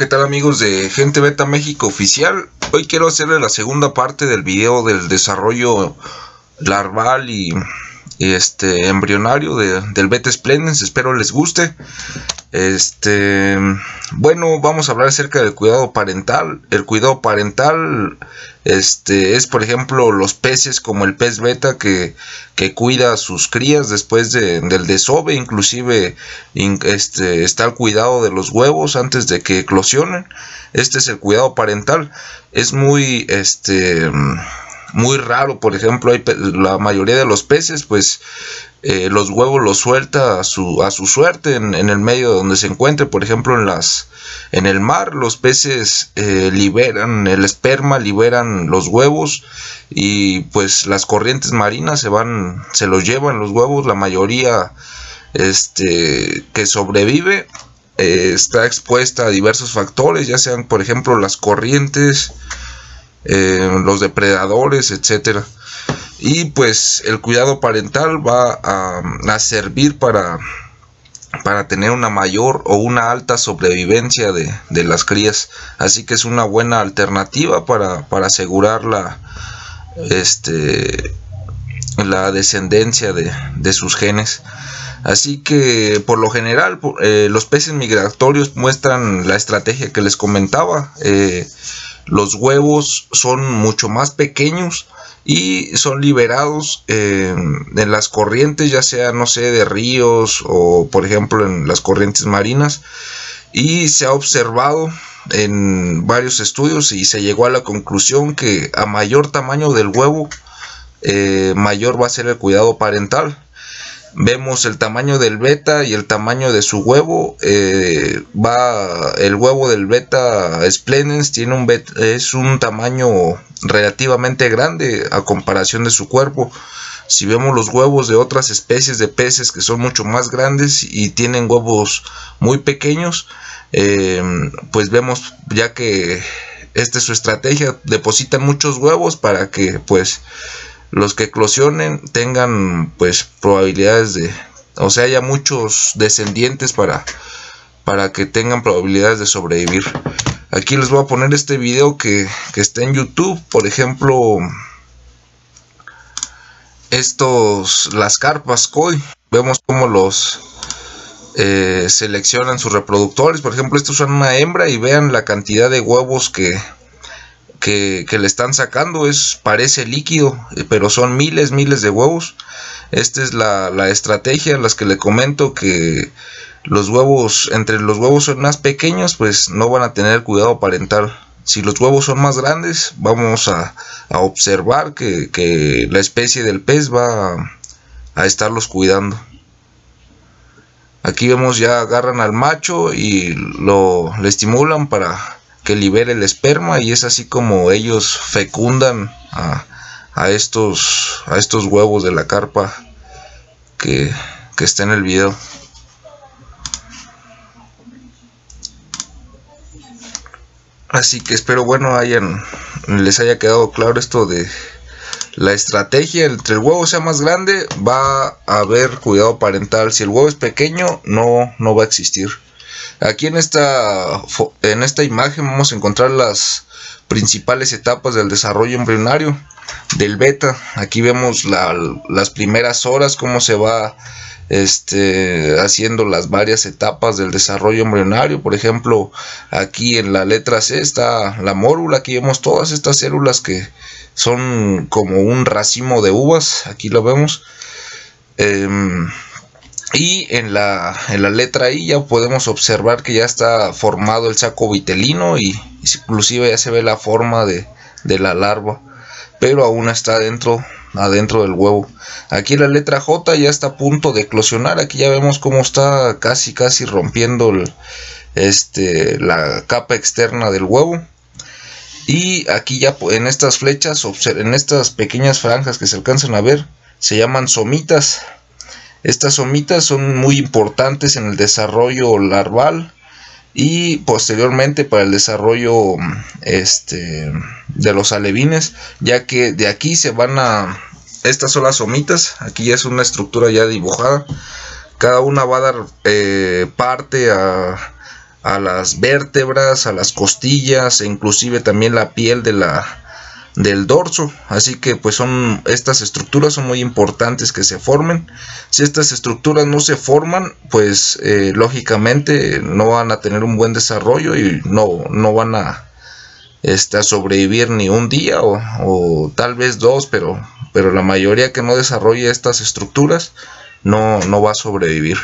Hola, ¿qué tal amigos de Gente Betta México Oficial? Hoy quiero hacerle la segunda parte del video del desarrollo larval y embrionario del Betta splendens. Espero les guste. Bueno, vamos a hablar acerca del cuidado parental. El cuidado parental es, por ejemplo, los peces como el pez beta que cuida a sus crías después del desove. Inclusive está el cuidado de los huevos antes de que eclosionen. Este es el cuidado parental. Es muy raro. Por ejemplo, la mayoría de los peces, pues los huevos los suelta a su suerte en el medio donde se encuentre. Por ejemplo, en el mar los peces liberan el esperma, liberan los huevos, y pues las corrientes marinas se los llevan los huevos. La mayoría que sobrevive está expuesta a diversos factores, ya sean por ejemplo las corrientes, los depredadores, etcétera. Y pues el cuidado parental va a servir para tener una mayor o una alta sobrevivencia de las crías. Así que es una buena alternativa para asegurar la descendencia de sus genes. Así que por lo general los peces migratorios muestran la estrategia que les comentaba. Los huevos son mucho más pequeños y son liberados en las corrientes, ya sea, no sé, de ríos o por ejemplo en las corrientes marinas. Y se ha observado en varios estudios y se llegó a la conclusión que a mayor tamaño del huevo, mayor va a ser el cuidado parental. Vemos el tamaño del beta y el tamaño de su huevo. El huevo del Betta splendens tiene es un tamaño relativamente grande a comparación de su cuerpo. Si vemos los huevos de otras especies de peces que son mucho más grandes y tienen huevos muy pequeños, pues vemos ya que esta es su estrategia: depositan muchos huevos para que pues los que eclosionen tengan pues probabilidades haya muchos descendientes para que tengan probabilidades de sobrevivir. Aquí les voy a poner este video que está en YouTube. Por ejemplo, las carpas Koi. Vemos cómo los seleccionan sus reproductores. Por ejemplo, estos son una hembra y vean la cantidad de huevos que le están sacando. Parece líquido, pero son miles de huevos. Esta es la estrategia, las que le comento, que los huevos, entre los huevos son más pequeños, pues no van a tener cuidado parental. Si los huevos son más grandes, vamos a observar que la especie del pez va a estarlos cuidando. Aquí vemos, ya agarran al macho y le estimulan para que libere el esperma, y es así como ellos fecundan a estos huevos de la carpa que está en el video. Así que espero, bueno, les haya quedado claro esto de la estrategia. Entre el huevo sea más grande, va a haber cuidado parental. Si el huevo es pequeño, no va a existir. Aquí en esta imagen vamos a encontrar las principales etapas del desarrollo embrionario del beta. Aquí vemos las primeras horas, cómo se va haciendo las varias etapas del desarrollo embrionario. Por ejemplo, aquí en la letra C está la mórula. Aquí vemos todas estas células que son como un racimo de uvas. Aquí lo vemos. Y en la letra I ya podemos observar que ya está formado el saco vitelino, y inclusive ya se ve la forma de la larva, pero aún está adentro del huevo. Aquí la letra J ya está a punto de eclosionar. Aquí ya vemos cómo está casi rompiendo la capa externa del huevo. Y aquí ya en estas flechas, en estas pequeñas franjas que se alcanzan a ver, se llaman somitas. Estas somitas son muy importantes en el desarrollo larval y posteriormente para el desarrollo de los alevines, ya que de aquí se van a... Estas son las somitas. Aquí ya es una estructura ya dibujada. Cada una va a dar parte a a las vértebras, a las costillas e inclusive también la piel de del dorso. Así que pues estas estructuras son muy importantes que se formen. Si estas estructuras no se forman, pues lógicamente no van a tener un buen desarrollo y no van a sobrevivir ni un día o tal vez dos, pero la mayoría que no desarrolle estas estructuras no va a sobrevivir.